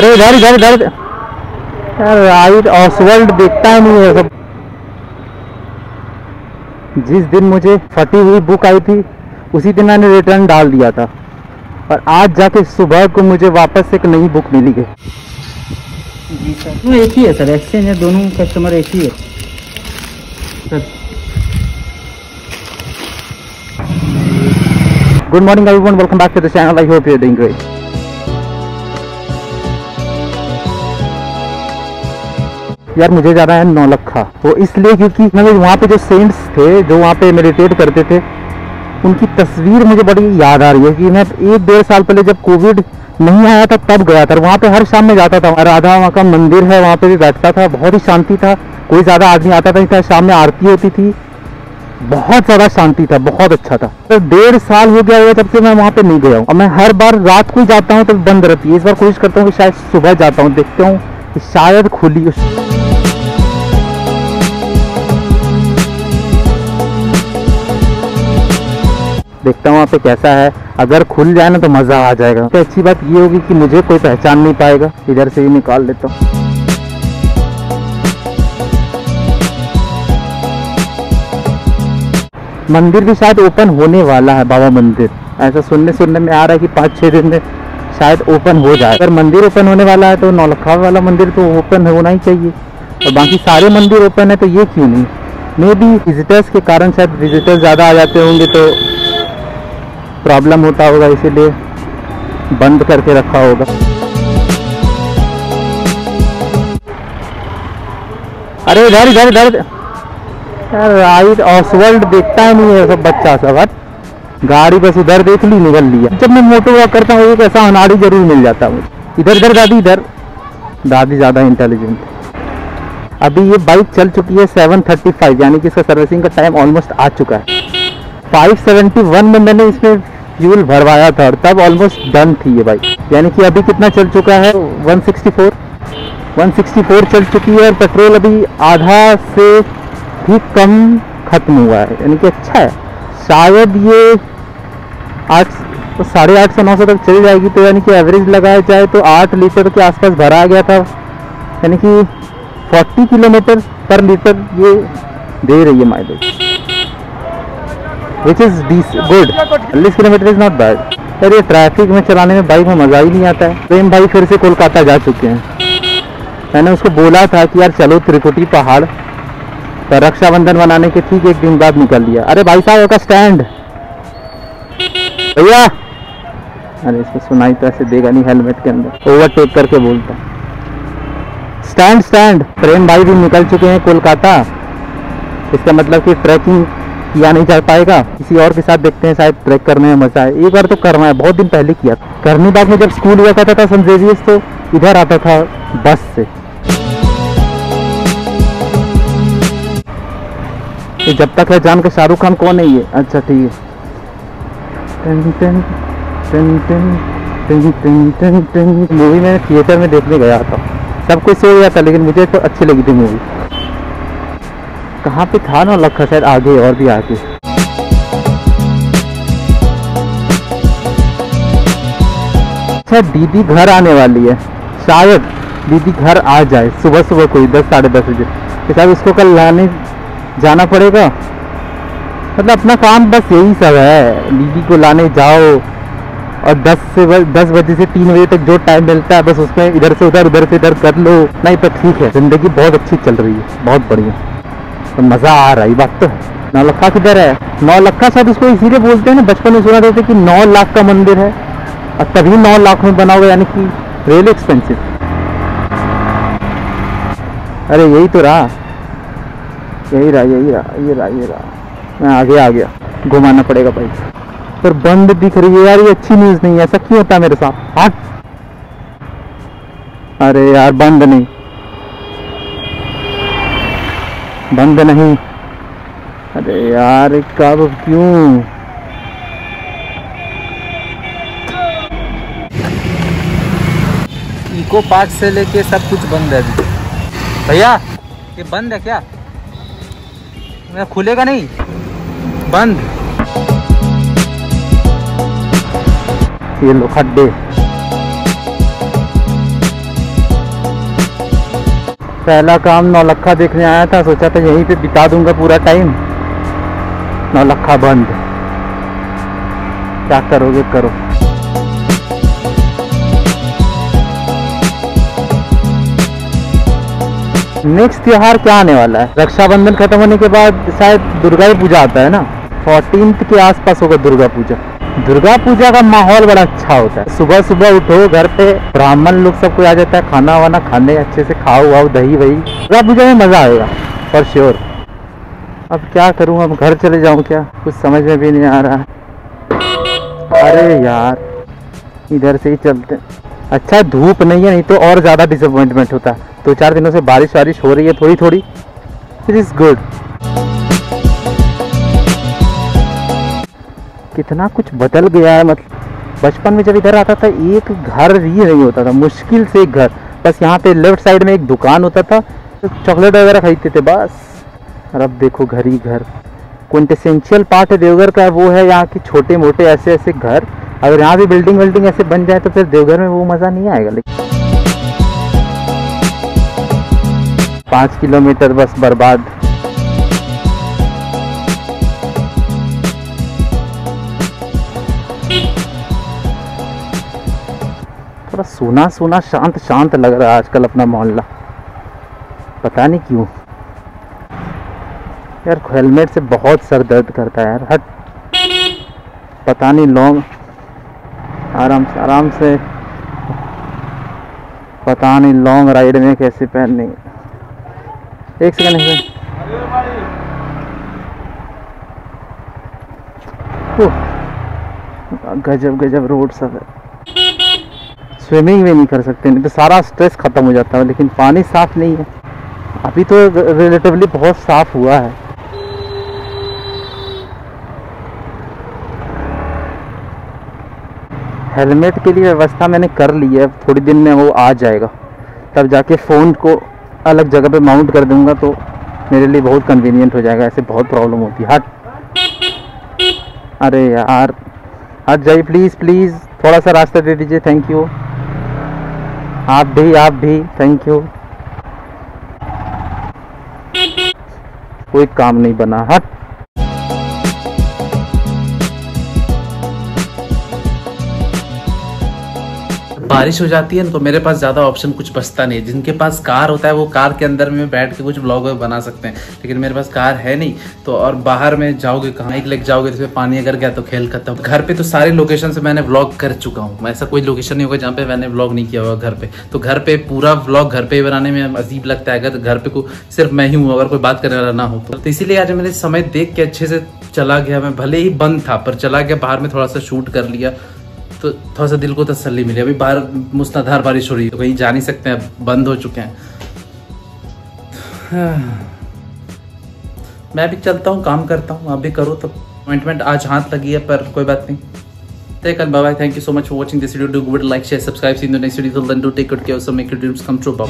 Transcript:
अरे इधर इधर इधर राइट ऑसवर्ल्ड देखता है नहीं है सब। जिस दिन मुझे फटी हुई बुक आई थी उसी दिन मैंने रिटर्न डाल दिया था और आज जाके सुबह को मुझे वापस एक नई बुक मिली है। जी सर एक ही है सर, एक्सचेंज है, दोनों कस्टमर एक ही है sir. Good morning everyone, welcome back to the channel, I hope you are doing great. यार मुझे जाना है नौलखा, वो इसलिए क्योंकि मतलब वहाँ पे जो सेंट्स थे जो वहाँ पे मेडिटेट करते थे उनकी तस्वीर मुझे बड़ी याद आ रही है कि मैं एक डेढ़ साल पहले जब कोविड नहीं आया था तब गया था, वहाँ पे हर शाम में जाता था। राधा वहाँ का मंदिर है, वहाँ पे भी बैठता था, बहुत ही शांति था, कोई ज़्यादा आदमी आता नहीं था, शाम में आरती होती थी, बहुत ज़्यादा शांति था, बहुत अच्छा था। तो 1.5 साल हो गया हुआ तब से मैं वहाँ पे नहीं गया हूँ और मैं हर बार रात को जाता हूँ तो बंद रहती है। इस बार कोशिश करता हूँ कि शायद सुबह जाता हूँ, देखता हूँ कि शायद खुली। देखता हूँ वहाँ पे कैसा है, अगर खुल जाए ना तो मज़ा आ जाएगा। तो अच्छी बात ये होगी कि मुझे कोई पहचान नहीं पाएगा। इधर से ही निकाल देता हूँ। मंदिर भी शायद ओपन होने वाला है, बाबा मंदिर ऐसा सुनने में आ रहा है कि 5-6 दिन में शायद ओपन हो जाए। अगर मंदिर ओपन होने वाला है तो नौलखा वाला मंदिर तो ओपन होना ही चाहिए और बाकी सारे मंदिर ओपन है तो ये क्यों नहीं। मे बी विजिटर्स के कारण शायद विजिटर्स ज़्यादा आ जाते होंगे तो प्रॉब्लम होता होगा, इसीलिए बंद करके रखा होगा। अरे इधर इधर इधर राइट ऑसवर्ल्ड देखता है नहीं है सब बच्चा सब, गाड़ी बस इधर देख ली निकल लिया। जब मैं मोटो वॉक करता हूँ एक ऐसा अनाड़ी जरूर मिल जाता है मुझे। इधर इधर दादी, इधर दादी ज़्यादा इंटेलिजेंट। अभी ये बाइक चल चुकी है 7:35 यानी कि इसका सर्विसिंग का टाइम ऑलमोस्ट आ चुका है। 571 में मैंने इसमें फ्यूल भरवाया था और तब ऑलमोस्ट डन थी ये बाइक, यानी कि अभी कितना चल चुका है 164 चल चुकी है और पेट्रोल अभी आधा से भी कम खत्म हुआ है, यानी कि अच्छा है। शायद ये 850 से 900 तक चल जाएगी, तो यानी कि एवरेज लगाया जाए तो 8 लीटर के आसपास भरा गया था, यानी कि 40 किलोमीटर पर लीटर ये दे रही है mileage, which is good. 40 kilometer is not bad. Sir ये ट्रैफिक में चलाने में बाइक में मज़ा ही नहीं आता है। प्रेम भाई फिर से कोलकाता जा चुके हैं। मैंने उसको बोला था कि यार चलो त्रिकुटी पहाड़ पर रक्षाबंधन मनाने के ठीक एक दिन बाद निकल लिया। अरे भाई साहब का स्टैंड भैया, अरे इसको सुनाई तो ऐसे देगा नहीं, हेलमेट के अंदर ओवरटेक करके बोलता स्टैंड स्टैंड। प्रेम भाई भी निकल चुके हैं कोलकाता, इसका मतलब कि ट्रैकिंग किया नहीं जा पाएगा, किसी और के साथ देखते हैं, शायद ट्रैक करने में मजा आए। एक बार तो करना है, बहुत दिन पहले किया था करनी बाग में जब स्कूल हुआ करता था सेंट जेवियर्स, तो इधर आता था बस से। तो जब तक है जान के शाहरुख खान कौन है ये, अच्छा ठीक है। मूवी मैंने थिएटर में देखने गया था, सब कुछ सो गया था लेकिन मुझे तो अच्छी लगी थी मूवी। कहाँ पे था ना लखा, शायद आगे और भी आगे। अच्छा दीदी घर आने वाली है, शायद दीदी घर आ जाए सुबह सुबह कोई 10 साढ़े 10 बजे। शायद उसको कल लाने जाना पड़ेगा, मतलब अपना काम बस यही सब है, दीदी को लाने जाओ और 10 बजे से 3 बजे तक जो टाइम मिलता है बस उसमें इधर से उधर उधर से इधर कर लो। नहीं तो ठीक है, जिंदगी बहुत अच्छी चल रही है, बहुत बढ़िया, तो मज़ा आ रहा है। बात तो है नौलखा किधर है? नौलखा शायद उसको इसीलिए बोलते हैं ना, बचपन में सुना देते कि 9 लाख का मंदिर है और तभी 9 लाख में बना हुआ, यानी कि रेल एक्सपेंसिव। अरे यही तो रहा, यही रहा। मैं आगे आ गया, घुमाना पड़ेगा भाई। पर बंद दिख रही है यार, ये अच्छी न्यूज़ नहीं है। ऐसा क्यों होता है मेरे साथ? हाँ अरे यार बंद नहीं, बंद नहीं। अरे यार कब क्यों? इको पार्क से लेके सब कुछ बंद है भैया। ये बंद है क्या? मैं खुलेगा नहीं, बंद। ये लो खड्डे, पहला काम नौलखा देखने आया था, सोचा था यहीं पे बिता दूंगा पूरा टाइम। नौलखा बंद, क्या करोगे करो। नेक्स्ट त्योहार क्या आने वाला है? रक्षाबंधन खत्म होने के बाद शायद दुर्गा ही पूजा आता है ना, 14th के आसपास होगा दुर्गा पूजा। दुर्गा पूजा का माहौल बड़ा अच्छा होता है। सुबह सुबह उठो, घर पे ब्राह्मण लोग सब कोई आ जाता है, खाना वाना खाने अच्छे से खाओ वाओ दही वही। दुर्गा पूजा में मजा आएगा फॉर श्योर। अब क्या करूँ, अब घर चले जाऊँ क्या? कुछ समझ में भी नहीं आ रहा है। अरे यार इधर से ही चलते। अच्छा धूप नहीं है, नहीं तो और ज़्यादा डिसअपॉइंटमेंट होता है। दो चार दिनों से बारिश वारिश हो रही है थोड़ी थोड़ी, इट इज़ गुड। कितना कुछ बदल गया है। मतलब बचपन में जब इधर आता था एक घर ही नहीं होता था, मुश्किल से एक घर। बस यहाँ पे लेफ्ट साइड में एक दुकान होता था, चॉकलेट वगैरह खरीदते थे बस। और अब देखो घर ही घर। क्विंटेसेंशियल पार्ट है देवघर का वो है यहाँ के छोटे मोटे ऐसे ऐसे घर। अगर यहाँ भी बिल्डिंग विल्डिंग ऐसे बन जाए तो फिर देवघर में वो मज़ा नहीं आएगा। लेकिन 5 किलोमीटर बस बर्बाद। थोड़ा सूना सूना शांत शांत लग रहा है आजकल अपना मोहल्ला, पता नहीं क्यों यार। हेलमेट से बहुत सर दर्द करता है यार। हट पता नहीं लॉन्ग, आराम से आराम से, पता नहीं लॉन्ग राइड में कैसे पहनने। एक सेकंड है सर। गजब गजब रोड सब है। स्विमिंग भी नहीं कर सकते, नहीं तो सारा स्ट्रेस खत्म हो जाता है। लेकिन पानी साफ नहीं है। अभी तो रिलेटिवली बहुत साफ हुआ है। हेलमेट के लिए व्यवस्था मैंने कर ली है, थोड़ी दिन में वो आ जाएगा, तब जाके फ़ोन को अलग जगह पे माउंट कर दूंगा तो मेरे लिए बहुत कन्वीनियंट हो जाएगा। ऐसे बहुत प्रॉब्लम होती है। हट, अरे यार हट जाइए प्लीज़ प्लीज़, थोड़ा सा रास्ता दे दीजिए, थैंक यू। आप भी थैंक यू। कोई काम नहीं बना। हट, बारिश हो जाती है ना तो मेरे पास ज़्यादा ऑप्शन कुछ बचता नहीं। जिनके पास कार होता है वो कार के अंदर में बैठ के कुछ ब्लॉग बना सकते हैं, लेकिन मेरे पास कार है नहीं तो। और बाहर में जाओगे कहाँ, एक लेक जाओगे तो पानी अगर गया तो खेल खत्म। घर पे तो सारे लोकेशन से मैंने व्लॉग कर चुका हूँ। ऐसा कोई लोकेशन नहीं होगा जहाँ पे मैंने व्लॉग नहीं किया होगा। घर पे तो घर पे पूरा व्लॉग घर पे ही बनाने में अजीब लगता है। अगर घर पे को सिर्फ मैं ही हूँ, अगर कोई बात करने वाला ना हो तो। इसीलिए आज मैंने समय देख के अच्छे से चला गया। मैं भले ही बंद था पर चला गया, बाहर में थोड़ा सा शूट कर लिया तो थोड़ा सा दिल को तसल्ली मिली। अभी बाहर मूसलाधार बारिश हो रही है तो कहीं जा नहीं सकते हैं, बंद हो चुके हैं। मैं भी चलता हूँ, काम करता हूँ। आप भी करो। तो अपॉइंटमेंट आज हाथ लगी है पर कोई बात नहीं। Take and bye bye. Thank you so much for watching this video. Do good, like, share, subscribe. See in the next video. do take good care, so make your dreams come true, Bob.